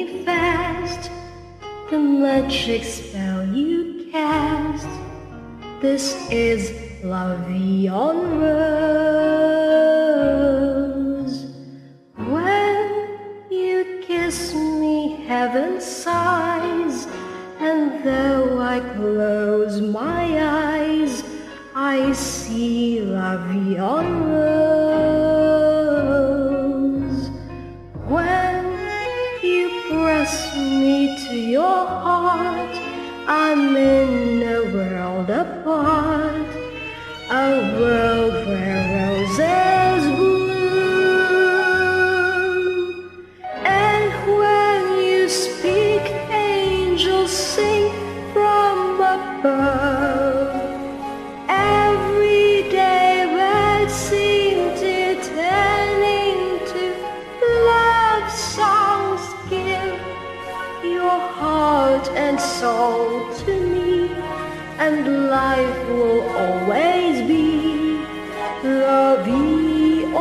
me fast, the magic spell you cast. This is La Vie En Rose. When you kiss me, heaven sighs, and though I close my eyes, I see La Vie En Rose. When you press me to your heart, I'm in a world apart, a world where roses bloom. And when you speak, angels sing from above. Every day birds seem to turn into love songs. Give your heart and soul to me, and life will always be La Vie En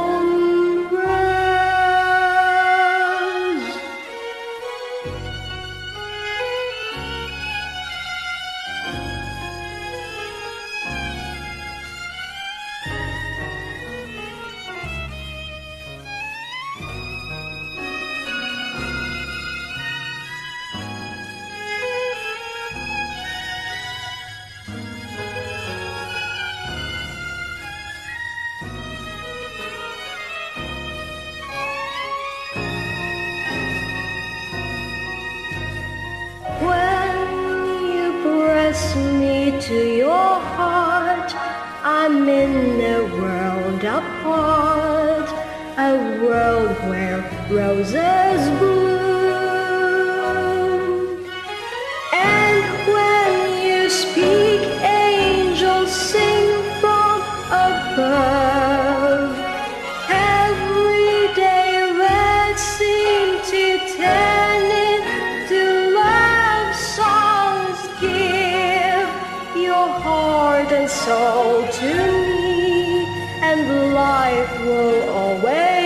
Rose. Press me to your heart, I'm in a world apart, a world where roses bloom. And when you speak, angels sing from above. Every day birds seem to turn into love songs. Give your heart and soul to me, and life will always